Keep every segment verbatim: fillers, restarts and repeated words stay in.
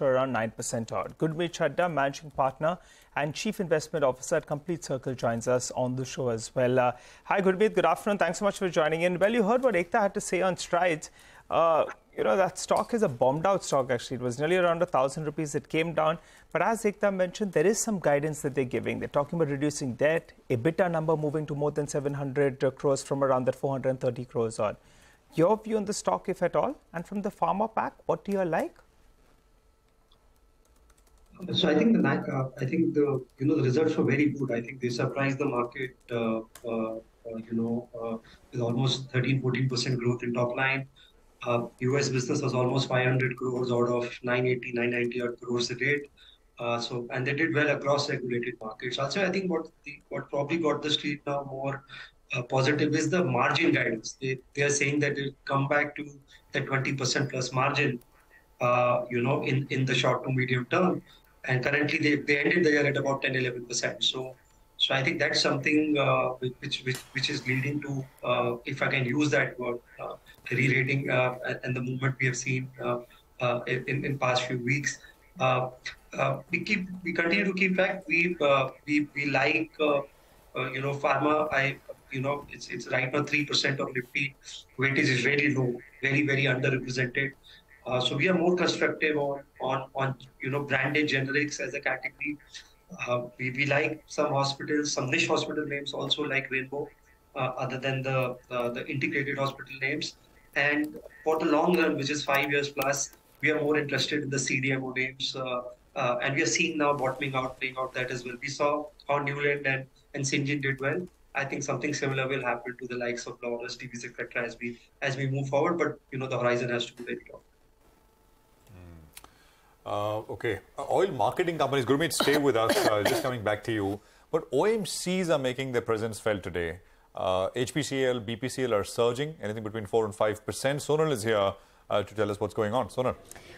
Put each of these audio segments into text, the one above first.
Around nine percent odd. Gurmeet Chadha, Managing Partner and Chief Investment Officer at Complete Circle, joins us on the show as well. Uh, hi, Gurmeet. Good afternoon. Thanks so much for joining in. Well, you heard what Ekta had to say on Strides. Uh, you know, that stock is a bombed-out stock, actually. It was nearly around one thousand rupees. It came down. But as Ekta mentioned, there is some guidance that they're giving. They're talking about reducing debt, EBITDA number moving to more than seven hundred crores from around that four hundred thirty crores odd. Your view on the stock, if at all? And from the Pharma Pack, what do you like? So I think the uh, I think the you know the results were very good. I think they surprised the market. Uh, uh, you know, uh, with almost thirteen, fourteen percent growth in top line. Uh, U S business was almost five hundred crores out of nine eighty, nine ninety crores a rate. Uh, so and they did well across regulated markets. Also, I think what the, what probably got the street now more uh, positive is the margin guidance. They they are saying that it will come back to the twenty percent plus margin. Uh, you know, in in the short to medium term. And currently, they, they ended the year at about ten, eleven percent. So, so I think that's something uh, which, which which is leading to, uh, if I can use that word, uh, re-rating uh, and the movement we have seen uh, uh, in in past few weeks. Uh, uh, we keep we continue to keep back. We uh, we we like uh, uh, you know pharma. I you know it's it's right now three percent of Nifty weightage is really low, very very underrepresented. Uh, so we are more constructive on, on, on you know, branded generics as a category. Uh, we, we like some hospitals, some niche hospital names also like Rainbow, uh, other than the, the, the integrated hospital names. And for the long run, which is five years plus, we are more interested in the C D M O names. Uh, uh, and we are seeing now bottoming out, playing out that as well. We saw how Newland and, and Syngin did well. I think something similar will happen to the likes of Lawrence, D B Z, et cetera as we, as we move forward. But, you know, the horizon has to be very long. Uh, okay, uh, oil marketing companies, Gurmeet, stay with us, uh, just coming back to you. But O M Cs are making their presence felt today. Uh, H P C L, B P C L are surging, anything between four and five percent. Sonal is here uh, to tell us what's going on. Sonal.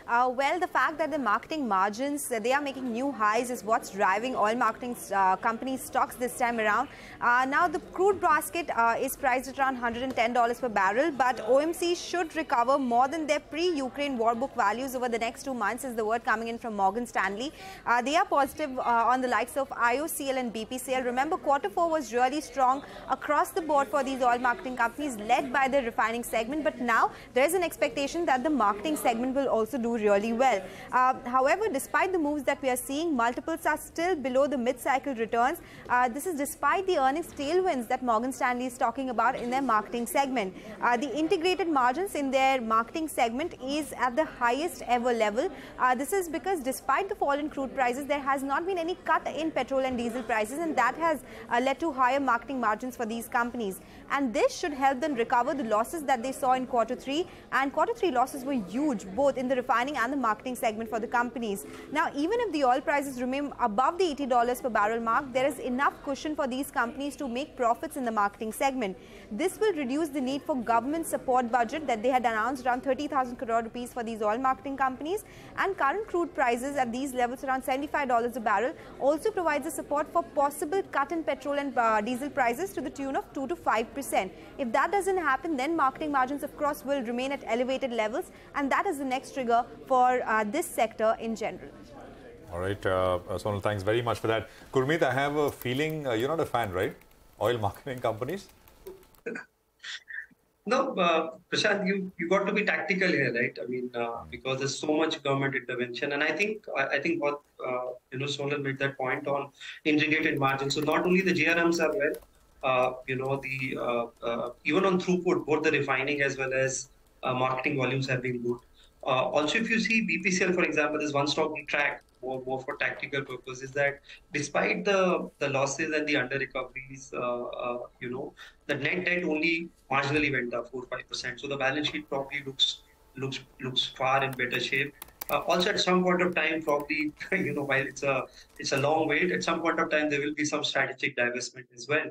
Uh, well, the fact that the marketing margins, uh, they are making new highs is what's driving oil marketing uh, companies' stocks this time around. Uh, now, the crude basket uh, is priced at around one hundred ten dollars per barrel, but O M Cs should recover more than their pre-Ukraine war book values over the next two months, is the word coming in from Morgan Stanley. Uh, they are positive uh, on the likes of I O C L and B P C L. Remember, quarter four was really strong across the board for these oil marketing companies, led by the refining segment. But now, there is an expectation that the marketing segment will also do really well. Uh, however, despite the moves that we are seeing, multiples are still below the mid-cycle returns. Uh, this is despite the earnings tailwinds that Morgan Stanley is talking about in their marketing segment. Uh, the integrated margins in their marketing segment is at the highest ever level. Uh, this is because despite the fall in crude prices, there has not been any cut in petrol and diesel prices, and that has uh, led to higher marketing margins for these companies. And this should help them recover the losses that they saw in quarter three. And quarter three losses were huge, both in the refining and the marketing segment for the companies. Now, even if the oil prices remain above the eighty dollars per barrel mark, there is enough cushion for these companies to make profits in the marketing segment. This will reduce the need for government support budget that they had announced around thirty thousand crore rupees for these oil marketing companies, and current crude prices at these levels around seventy-five dollars a barrel also provides a support for possible cut in petrol and uh, diesel prices to the tune of two to five percent. If that doesn't happen, then marketing margins of course will remain at elevated levels, and that is the next trigger for uh, this sector in general. All right, uh, Sonal, thanks very much for that. Gurmeet, I have a feeling uh, you're not a fan, right? Oil marketing companies? No, uh, Prashant, you, you got to be tactical here, right? I mean, uh, because there's so much government intervention. And I think I, I think what, uh, you know, Sonal made that point on integrated margins. So not only the G R Ms are well, uh, you know, the uh, uh, even on throughput, both the refining as well as uh, marketing volumes have been good. Uh, also, if you see B P C L, for example, there's one stock we track more, more for tactical purposes, that despite the, the losses and the under recoveries, uh, uh, you know, the net debt only marginally went up four to five percent. So the balance sheet probably looks looks looks far in better shape. Uh, also, at some point of time, probably, you know, while it's a it's a long wait, at some point of time there will be some strategic divestment as well.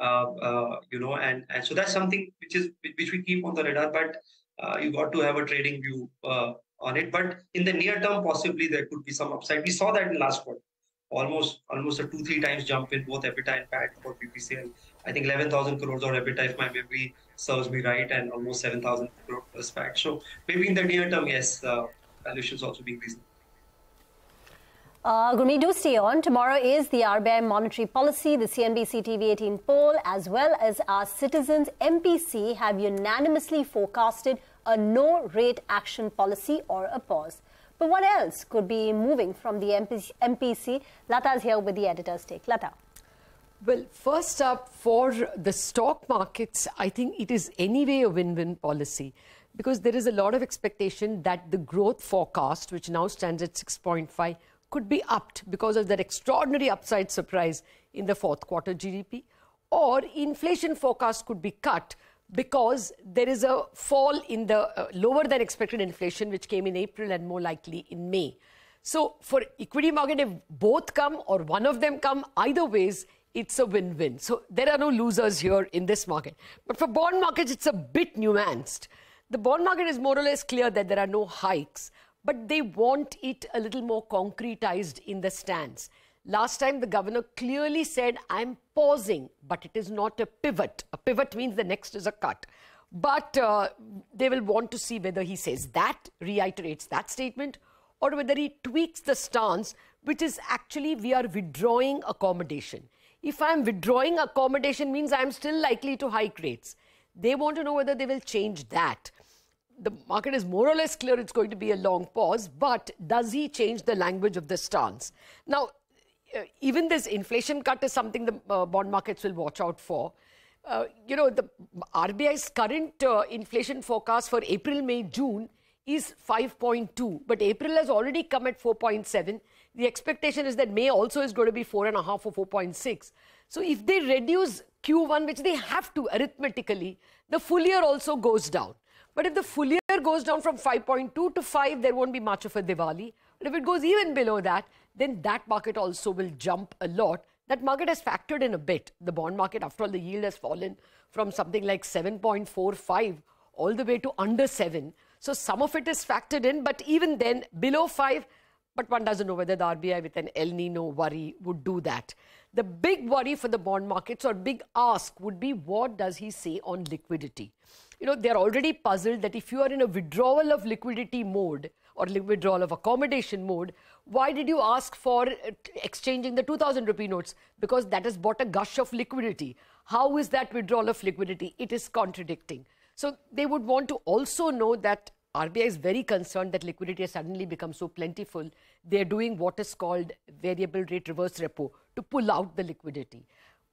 Uh, uh, you know, and and so that's something which is which we keep on the radar, but. Uh, you got to have a trading view uh, on it, but in the near term, possibly there could be some upside. We saw that in last quarter, almost almost a two three times jump in both EBITDA and P A T for B P C L. I think eleven thousand crores or EBITDA, if my memory serves me right, and almost seven thousand crores plus P A T. So maybe in the near term, yes, uh, valuations also being reasonable. Uh, Gurmeet, do stay on. Tomorrow is the R B I monetary policy, the C N B C T V eighteen poll, as well as our citizens. M P C have unanimously forecasted a no-rate action policy or a pause. But what else could be moving from the M P C? Latha is here with the editor's take. Latha. Well, first up, for the stock markets, I think it is anyway a win-win policy, because there is a lot of expectation that the growth forecast, which now stands at six point five, could be upped because of that extraordinary upside surprise in the fourth quarter G D P, or inflation forecast could be cut because there is a fall in the uh, lower than expected inflation, which came in April and more likely in May. So for equity market, if both come or one of them come, either ways, it's a win-win. So there are no losers here in this market. But for bond markets, it's a bit nuanced. The bond market is more or less clear that there are no hikes, but they want it a little more concretized in the stance. Last time, the governor clearly said, I'm pausing, but it is not a pivot. A pivot means the next is a cut. But uh, they will want to see whether he says that, reiterates that statement, or whether he tweaks the stance, which is actually we are withdrawing accommodation. If I'm withdrawing accommodation, means I'm still likely to hike rates. They want to know whether they will change that. The market is more or less clear it's going to be a long pause, but does he change the language of the stance? Now, uh, even this inflation cut is something the uh, bond markets will watch out for. Uh, you know, the R B I's current uh, inflation forecast for April, May, June is five point two, but April has already come at four point seven. The expectation is that May also is going to be four point five or four point six. So if they reduce Q one, which they have to arithmetically, the full year also goes down. But if the full year goes down from five point two to five, there won't be much of a Diwali. But if it goes even below that, then that market also will jump a lot. That market has factored in a bit. The bond market, after all, the yield has fallen from something like seven point four five all the way to under seven. So some of it is factored in, but even then, below five, but one doesn't know whether the R B I with an El Nino worry would do that. The big worry for the bond markets, or big ask, would be what does he say on liquidity? You know, they're already puzzled that if you are in a withdrawal of liquidity mode or withdrawal of accommodation mode, why did you ask for exchanging the two thousand rupee notes? Because that has bought a gush of liquidity. How is that withdrawal of liquidity? It is contradicting. So they would want to also know that R B I is very concerned that liquidity has suddenly become so plentiful. They're doing what is called variable rate reverse repo to pull out the liquidity.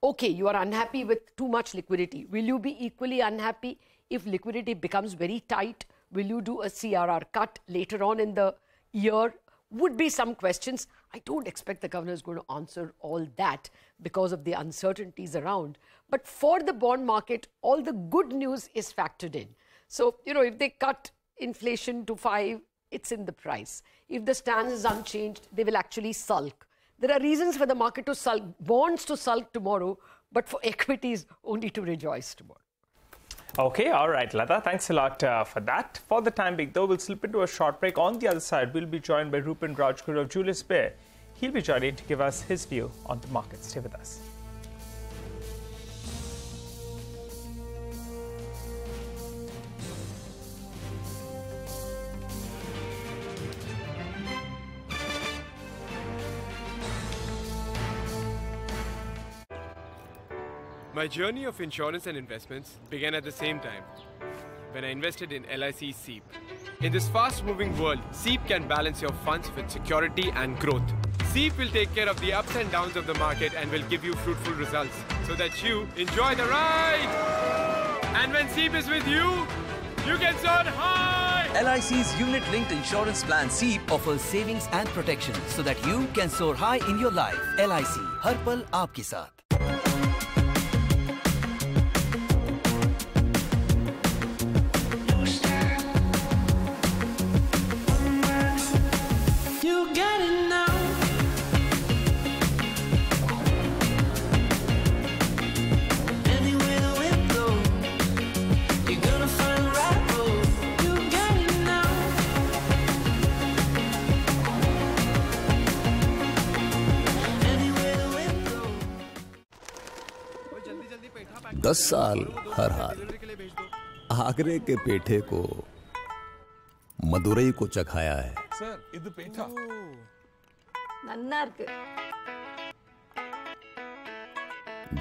Okay, you are unhappy with too much liquidity. Will you be equally unhappy if liquidity becomes very tight? Will you do a C R R cut later on in the year? Would be some questions. I don't expect the governor is going to answer all that because of the uncertainties around. But for the bond market, all the good news is factored in. So, you know, if they cut inflation to five, it's in the price. If the stance is unchanged, they will actually sulk. There are reasons for the market to sulk, bonds to sulk tomorrow, but for equities only to rejoice tomorrow. Okay, all right, Latha, thanks a lot uh, for that. For the time being, though, we'll slip into a short break. On the other side, we'll be joined by Rupin Rajkuru of Julius Baer. He'll be joining to give us his view on the market. Stay with us. My journey of insurance and investments began at the same time, when I invested in L I C SEEP. In this fast-moving world, SEEP can balance your funds with security and growth. SEEP will take care of the ups and downs of the market and will give you fruitful results so that you enjoy the ride. And when SEEP is with you, you can soar high. L I C's unit-linked insurance plan SEEP offers savings and protection so that you can soar high in your life. L I C, har pal aapke saath. दस साल हर हाल आगरे के पेठे को मदुरई को चखाया है sir, इधर पेठा नन्ना इरुक्कु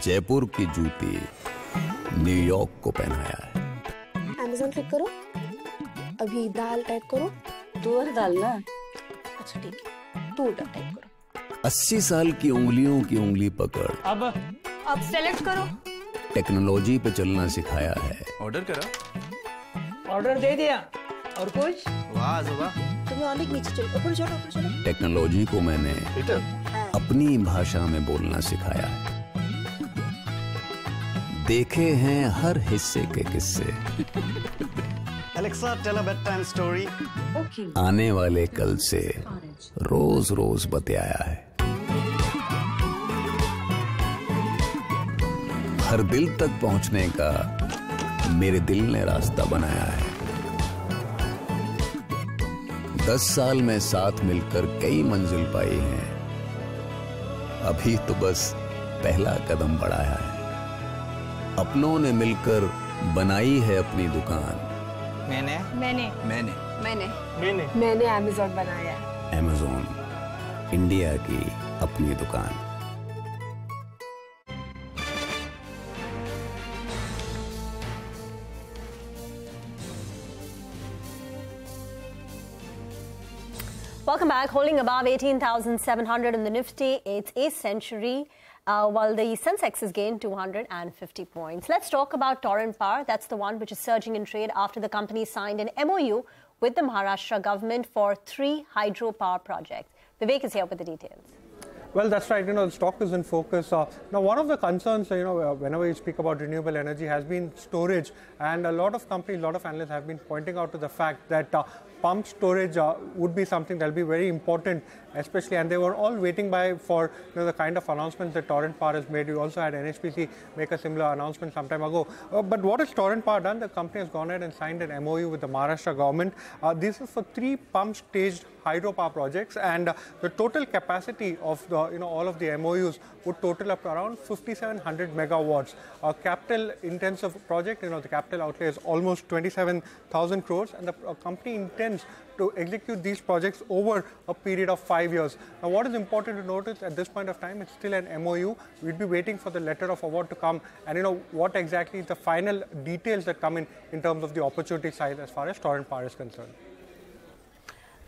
जयपुर की जूती न्यूयॉर्क को पहनाया है। अमेज़न क्लिक करो, अभी दाल ऐड करो, तुअर दाल ना, अच्छा ठीक है, तूर दाल ऐड करो। अस्सी साल की उंगलियों की उंगली पकड़। अब अब सेलेक्ट करो। टेक्नोलॉजी पे चलना सिखाया है। ऑर्डर करा, ऑर्डर दे दिया, और कुछ? वाह वाह, तुम्हें और नीचे चलो, ऊपर चलो, ऊपर चलो। टेक्नोलॉजी को मैंने अपनी भाषा में बोलना सिखाया है। देखे हैं हर हिस्से के किस्से। Alexa, tell a bedtime story. Okay. आने वाले कल से रोज रोज बतियाया है। हर दिल तक पहुंचने का मेरे दिल ने रास्ता बनाया है। दस साल में साथ मिलकर कई मंजिल पाई हैं। अभी तो बस पहला कदम बढ़ाया है। अपनों ने मिलकर बनाई है अपनी दुकान। मैंने मैंने मैंने मैंने मैंने मैंने अमेज़न बनाया। अमेज़न इंडिया की अपनी दुकान। Welcome back. Holding above eighteen thousand seven hundred in the Nifty, it's eighth century. Uh, while the Sensex has gained two hundred fifty points. Let's talk about Torrent Power. That's the one which is surging in trade after the company signed an M O U with the Maharashtra government for three hydropower projects. Vivek is here with the details. Well, that's right. You know, the stock is in focus. Uh, now, one of the concerns, you know, whenever you speak about renewable energy has been storage. And a lot of companies, a lot of analysts have been pointing out to the fact that uh, pump storage uh, would be something that will be very important, especially, and they were all waiting by for you know, the kind of announcements that Torrent Power has made. We also had N H P C make a similar announcement some time ago. Uh, but what has Torrent Power done? The company has gone ahead and signed an M O U with the Maharashtra government. Uh, this is for three pump-staged hydropower projects, and uh, the total capacity of the, you know, all of the M O Us would total up to around fifty-seven hundred megawatts. A capital-intensive project, you know, the capital outlay is almost twenty-seven thousand crores, and the uh, company intends to execute these projects over a period of five years. Now, what is important to notice at this point of time, it's still an M O U. We'd be waiting for the letter of award to come, and you know what exactly is the final details that come in in terms of the opportunity size as far as Torrent Power is concerned.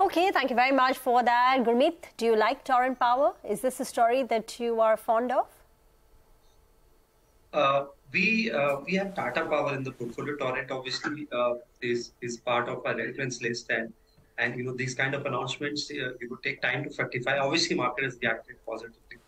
Okay, thank you very much for that. Gurmeet, do you like Torrent Power? Is this a story that you are fond of? Uh, we uh, we have Tata Power in the portfolio. Torrent obviously uh, is is part of our reference list, and and you know these kind of announcements uh, it would take time to fructify. Obviously, market has reacted positively.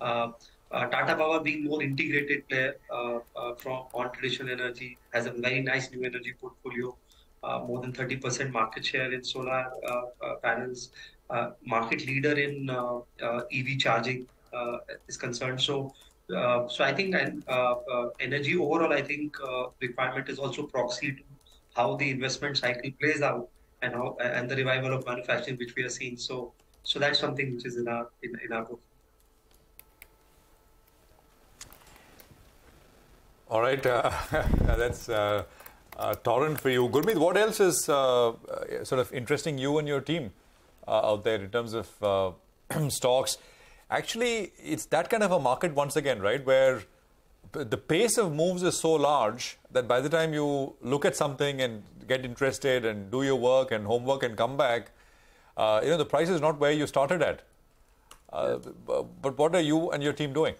Uh, uh, Tata Power being more integrated player uh, uh, from on traditional energy has a very nice new energy portfolio. Uh, more than thirty percent market share in solar uh, uh, panels. Uh, market leader in uh, uh, E V charging uh, is concerned. So. Uh, so I think and, uh, uh, energy overall, I think uh, requirement is also proxy to how the investment cycle plays out and how and the revival of manufacturing which we are seeing. So, so that's something which is in our in, in our book. All right, uh, that's uh, uh, Torrent for you, Gurmeet. What else is uh, sort of interesting you and your team uh, out there in terms of uh, stocks? Actually, it's that kind of a market once again, right, where the pace of moves is so large that by the time you look at something and get interested and do your work and homework and come back, uh, you know, the price is not where you started at. Uh, but what are you and your team doing?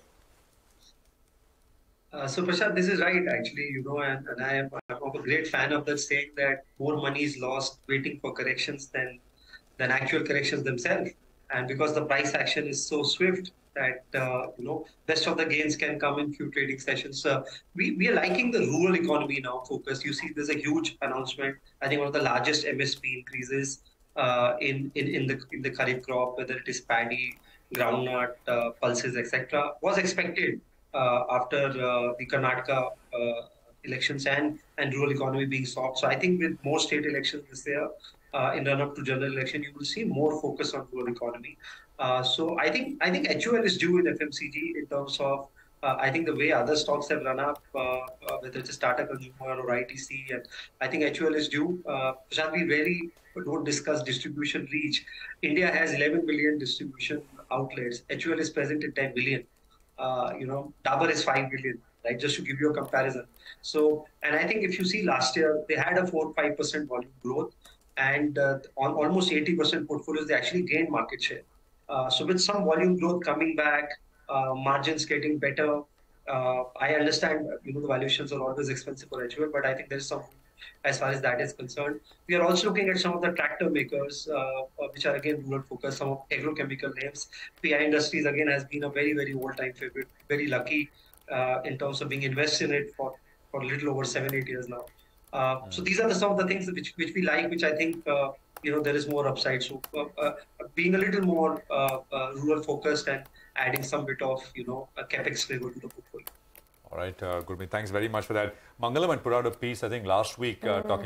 Uh, so, Prashant, this is right, actually, you know, and, and I am I'm a great fan of the saying that more money is lost waiting for corrections than, than actual corrections themselves. And because the price action is so swift that, uh, you know, best of the gains can come in few trading sessions. Uh, we, we are liking the rural economy now focus. You see, there's a huge announcement. I think one of the largest M S P increases uh, in, in, in the in the kharif crop, whether it is paddy, groundnut, uh, pulses, et cetera, was expected uh, after uh, the Karnataka uh, elections and, and rural economy being soft. So I think with more state elections this year, Uh, in run-up to general election, you will see more focus on rural economy. Uh, so I think I think H U L is due in F M C G in terms of uh, I think the way other stocks have run up, uh, uh, whether it's a Tata Consumer or I T C, and I think H U L is due. Uh, we really don't discuss distribution reach. India has eleven billion distribution outlets. H U L is present in ten million. Uh, you know, Dabur is five million, right? Just to give you a comparison. So, and I think if you see last year, they had a four to five percent volume growth, and uh, on almost eighty percent portfolios, they actually gained market share. Uh, so with some volume growth coming back, uh, margins getting better, uh, I understand, you know, the valuations are always expensive for H U L, but I think there is some, as far as that is concerned. We are also looking at some of the tractor makers, uh, which are again rural focused, some of agrochemical names. P I Industries again has been a very, very old time favorite, very lucky uh, in terms of being invested in it for, for a little over seven, eight years now. Uh, mm. So these are the, some of the things which, which we like, which I think, uh, you know, there is more upside. So uh, uh, being a little more uh, uh, rural focused and adding some bit of, you know, a capex flavor to the portfolio. All right, uh, Gurmeet, thanks very much for that. Mangalam had put out a piece, I think, last week uh, mm-hmm. talking